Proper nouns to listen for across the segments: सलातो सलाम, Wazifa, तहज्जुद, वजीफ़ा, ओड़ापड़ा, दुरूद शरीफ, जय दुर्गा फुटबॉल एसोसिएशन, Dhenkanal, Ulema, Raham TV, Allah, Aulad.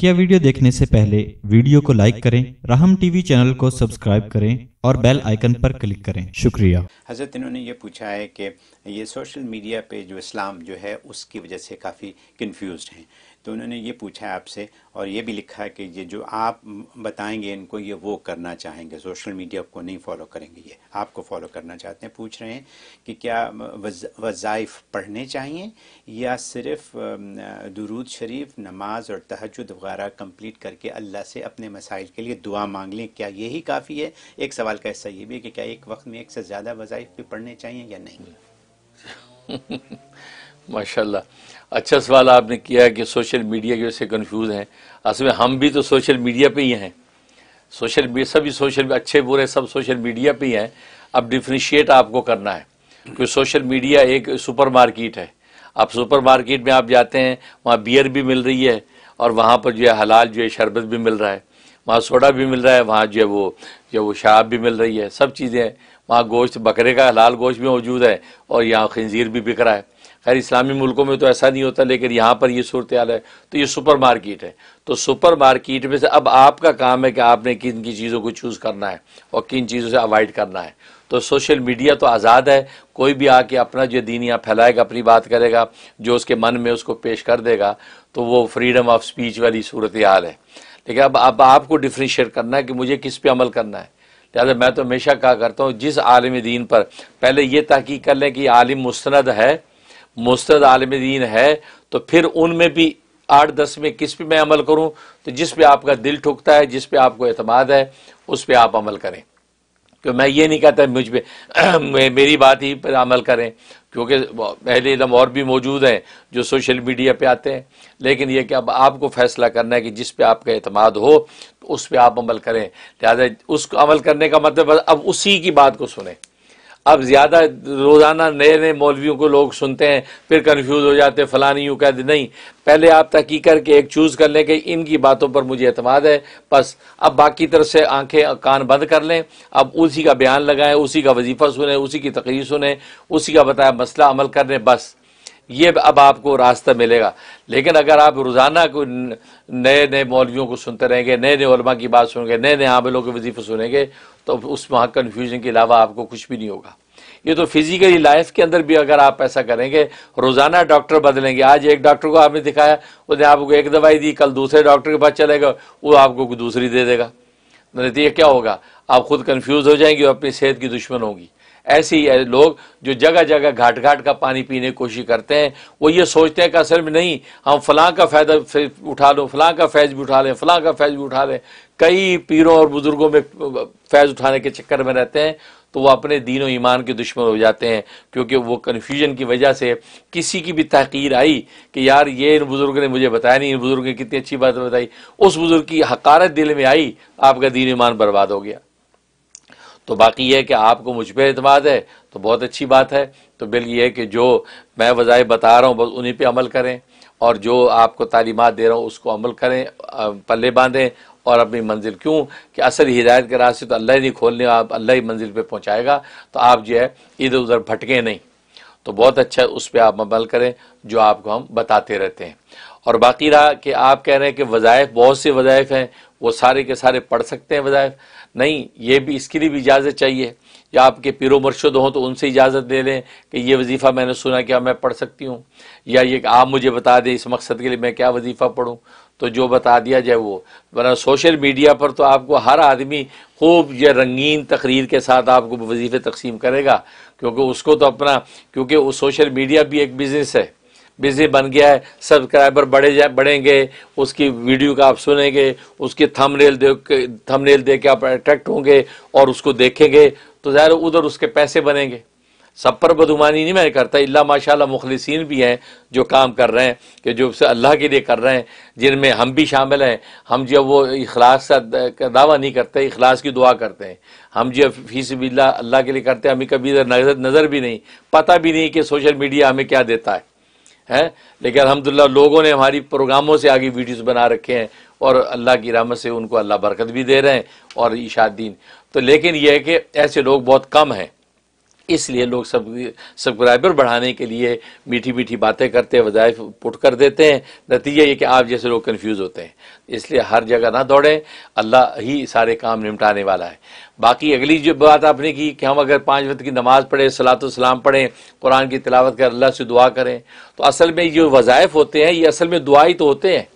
बकिया video देखने से पहले वीडियो को लाइक करें, राहम टीवी चैनल को सब्सक्राइब करें और बेल आइकन पर क्लिक करें। शुक्रिया। हज़रत इन्होंने ये पूछा है कि ये सोशल मीडिया पे जो इस्लाम जो है उसकी वजह से काफ़ी कन्फ्यूज्ड हैं, तो उन्होंने ये पूछा है आपसे और ये भी लिखा है कि ये जो आप बताएंगे इनको ये वो करना चाहेंगे, सोशल मीडिया को नहीं फॉलो करेंगे, ये आपको फॉलो करना चाहते हैं। पूछ रहे हैं कि क्या वज़ाइफ पढ़ने चाहिए या सिर्फ दुरूद शरीफ, नमाज और तहज्जुद वगैरह कंप्लीट करके अल्लाह से अपने मसाइल के लिए दुआ मांग लें, क्या यही काफ़ी है? एक सवाल का हिस्सा ये भी है कि क्या एक वक्त में एक से ज़्यादा वज़ाइफ भी पढ़ने चाहिए या नहीं? माशाल्लाह, अच्छा सवाल आपने किया है कि सोशल मीडिया की वजह से कन्फ्यूज़ हैं। असल में हम भी तो सोशल मीडिया पे ही हैं, सोशल मीडिया सभी सोशल अच्छे बुरे सब सोशल मीडिया पे ही हैं। अब डिफ्रेंशिएट आपको करना है क्योंकि सोशल मीडिया एक सुपरमार्केट है। आप सुपरमार्केट में आप जाते हैं, वहाँ बियर भी मिल रही है और वहाँ पर जो है हलाल जो है शरबत भी मिल रहा है, वहाँ सोडा भी मिल रहा है, वहाँ जो है वो शराब भी मिल रही है, सब चीज़ें हैं। वहाँ गोश्त बकरे का हलाल गोश्त भी मौजूद है और यहाँ खंजीर भी बिक रहा है। खैर इस्लामी मुल्कों में तो ऐसा नहीं होता, लेकिन यहाँ पर ये सूरत हाल है। तो ये सुपर मार्केट है, तो सुपर मार्केट में से अब आपका काम है कि आपने किन की चीज़ों को चूज़ करना है और किन चीज़ों से अवॉइड करना है। तो सोशल मीडिया तो आज़ाद है, कोई भी आके अपना जो दीन यहाँ फैलाएगा, अपनी बात करेगा, जो उसके मन में उसको पेश कर देगा, तो वो फ्रीडम ऑफ स्पीच वाली सूरत हाल है। लेकिन अब आपको डिफ्रेंशिएट करना है कि मुझे किस पे अमल करना है। लिहाजा मैं तो हमेशा कहा करता हूँ, जिस आलिम दीन पर पहले ये तहकीक कर लें कि आलिम मुस्तनद है, मुस्तद आलिम दीन है, तो फिर उनमें भी 8-10 में किस पे मैं अमल करूं, तो जिस पे आपका दिल ठुकता है, जिस पे आपको एतमाद है, उस पे आप अमल करें। क्यों मैं ये नहीं कहता मुझ पे मेरी बात ही पर अमल करें, क्योंकि अहले इल्म और भी मौजूद हैं जो सोशल मीडिया पे आते हैं। लेकिन यह कि अब आपको फ़ैसला करना है कि जिस पे आपका एतमाद हो तो उस पर आप अमल करें। लिहाजा उसको अमल करने का मतलब अब उसी की बात को सुने। अब ज़्यादा रोज़ाना नए नए मौलवियों को लोग सुनते हैं, फिर कन्फ्यूज़ हो जाते हैं, फ़लानी यूँ कहते। नहीं, पहले आप तहकीक करके एक चूज़ कर लें कि इनकी बातों पर मुझे एतमाद है, बस अब बाकी तरफ से आंखें कान बंद कर लें, अब उसी का बयान लगाएं, उसी का वजीफ़ा सुने, उसी की तकरीर सुने, उसी का बताया मसला अमल कर लें, बस ये अब आपको रास्ता मिलेगा। लेकिन अगर आप रोज़ाना को नए नए मौलवियों को सुनते रहेंगे, नए नए उलमा की बात सुनेंगे, नए नए आमिलों के वजीफ़े सुनेंगे, तो उस वहाँ कन्फ्यूजन के अलावा आपको कुछ भी नहीं होगा। ये तो फिज़िकली लाइफ के अंदर भी अगर आप ऐसा करेंगे, रोज़ाना डॉक्टर बदलेंगे, आज एक डॉक्टर को आपने दिखाया, उसने आपको एक दवाई दी, कल दूसरे डॉक्टर के पास चलेगा, वो आपको दूसरी दे देगा, नतीजा क्या होगा? आप खुद कन्फ्यूज़ हो जाएंगे और अपनी सेहत की दुश्मन होगी। ऐसे ही लोग जो जगह जगह घाट घाट का पानी पीने की कोशिश करते हैं, वो ये सोचते हैं कि असल में नहीं, हम फलां का फ़ायदा उठा लो, फलां का फैज़ भी उठा लें, फलां का फैज़ भी उठा लें। कई पीरों और बुज़ुर्गों में फैज़ उठाने के चक्कर में रहते हैं, तो वो अपने दीन और ईमान के दुश्मन हो जाते हैं, क्योंकि वो कन्फ्यूजन की वजह से किसी की भी तहकीर आई कि यार ये इन बुज़ुर्ग ने मुझे बताया नहीं, इन बुज़ुर्ग ने कितनी अच्छी बात बताई, उस बुज़ुर्ग की हकारत दिल में आई, आपका दीन ईमान बर्बाद हो गया। तो बाकी यह है कि आपको मुझ पर एतमाद है तो बहुत अच्छी बात है, तो बिल्कुल यह है कि जो मैं वज़ाइफ बता रहा हूँ बस उन्हीं पे अमल करें और जो आपको तालीमात दे रहा हूँ उसको अमल करें, पल्ले बांधें और अपनी मंजिल, क्यों कि असल हिदायत के रास्ते तो अल्लाह ही खोलने, आप अल्लाह ही मंजिल पे पहुँचाएगा, तो आप जो है इधर उधर भटकें नहीं। तो बहुत अच्छा है, उस पर आप अमल करें जो आपको हम बताते रहते हैं। और बाकी रहा कि आप कह रहे हैं कि वज़ाइफ, बहुत से वज़ाइफ हैं, वो सारे के सारे पढ़ सकते हैं वज़ाइफ? नहीं, ये भी इसके लिए भी इजाज़त चाहिए, या आपके पीरो मुर्शद हों तो उनसे इजाज़त ले लें कि ये वजीफ़ा मैंने सुना, क्या मैं पढ़ सकती हूँ, या ये आप मुझे बता दें इस मकसद के लिए मैं क्या वजीफ़ा पढ़ूँ, तो जो बता दिया जाए वो। वरना सोशल मीडिया पर तो आपको हर आदमी खूब या रंगीन तकरीर के साथ आपको वजीफ़े तकसीम करेगा, क्योंकि उसको तो अपना, क्योंकि वो सोशल मीडिया भी एक बिज़नेस है, बिज़ी बन गया है, सब्सक्राइबर बढ़ेंगे, उसकी वीडियो का आप सुनेंगे, उसके थंबनेल देके आप अट्रैक्ट होंगे और उसको देखेंगे, तो ज़ाहिर उधर उसके पैसे बनेंगे। सब पर बदगुमानी नहीं मैं करता, इल्ला माशाल्लाह मुखलिसीन भी हैं जो काम कर रहे हैं कि जो अल्लाह के लिए कर रहे हैं, जिनमें हम भी शामिल हैं। हम जो वो इखलास का दावा नहीं करते, इखलास की दुआ करते हैं, हम जो फी सबिल्लाह अल्लाह के लिए करते हैं, हमें कभी इधर नज़र भी नहीं, पता भी नहीं कि सोशल मीडिया हमें क्या देता है। लेकिन अल्हम्दुलिल्लाह लोगों ने हमारी प्रोग्रामों से आगे वीडियोस बना रखे हैं और अल्लाह की रहमत से उनको अल्लाह बरकत भी दे रहे हैं और इशादीन। तो लेकिन यह है कि ऐसे लोग बहुत कम हैं, इसलिए लोग सब्सक्राइबर बढ़ाने के लिए मीठी मीठी बातें करते हैं, वज़ाइफ पुट कर देते हैं। नतीजा ये कि आप जैसे लोग कन्फ्यूज़ होते हैं। इसलिए हर जगह ना दौड़ें, अल्लाह ही सारे काम निपटाने वाला है। बाकी अगली जो बात आपने की कि हम अगर 5 वक्त की नमाज़ पढ़ें, सलातो सलाम पढ़ें, कुरान की तिलावत करें, अल्लाह से दुआ करें, तो असल में जो वज़ाइफ होते हैं ये असल में दुआ ही तो होते हैं।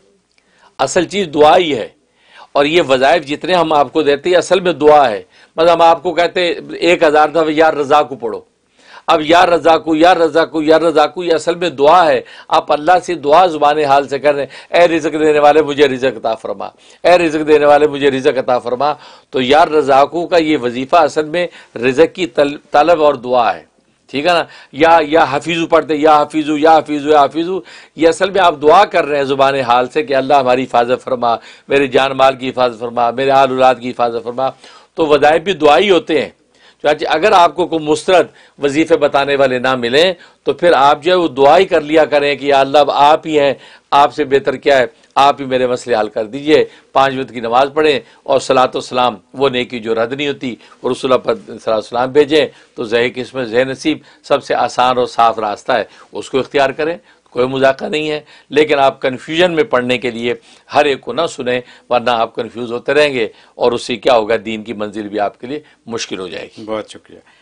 असल चीज़ दुआ ही है। और ये वज़ाइफ जितने हम आपको देते हैं असल में दुआ है। मतलब हम आपको कहते 1000 दफ़ा यार रज़ा को पढ़ो, अब यार रज़ा को यार रज़ा को यार रज़ा को, ये असल में दुआ है। आप अल्लाह से दुआ ज़ुबान हाल से कर रहे हैं, ए रिज़्क़ देने वाले मुझे रिज़्क़ अता फ़रमा, ए रिज़्क़ देने वाले मुझे रिज़्क़ अता फ़रमा। तो यार रज़ा को का ये वजीफ़ा असल में रिज़्क़ की तलब और दुआ है, ठीक है ना। या हफीज़ू पढ़ते या हफीज़ू या हफीज़ू या हफीज़ू, ये असल में आप दुआ कर रहे हैं ज़ुबान हाल से कि अल्लाह हमारी हिफाजत फरमा, मेरे जान माल की हिफाजत फरमा, मेरे आल औलाद की हिफाजत फरमा। तो वज़ाइफ भी दुआ ही होते हैं। चाची अगर आपको कोई मुस्तरद वजीफ़े बताने वाले ना मिलें तो फिर आप जो है वो दुआ ही कर लिया करें कि या अल्लाह आप ही हैं, आपसे बेहतर क्या है, आप ही मेरे मसले हल कर दीजिए। 5 वक्त की नमाज़ पढ़ें और सलातो सलाम वो नेकी जो रद्द नहीं होती, और रसूल पर सलातो सलाम भेजें। तो ज़हे किस्म ज़हे नसीब सबसे आसान और साफ़ रास्ता है, उसको इख्तियार करें, कोई मजाका नहीं है। लेकिन आप कन्फ्यूजन में पढ़ने के लिए हर एक को ना सुने, वरना आप कन्फ्यूज़ होते रहेंगे और उससे क्या होगा, दीन की मंजिल भी आपके लिए मुश्किल हो जाएगी। बहुत शुक्रिया।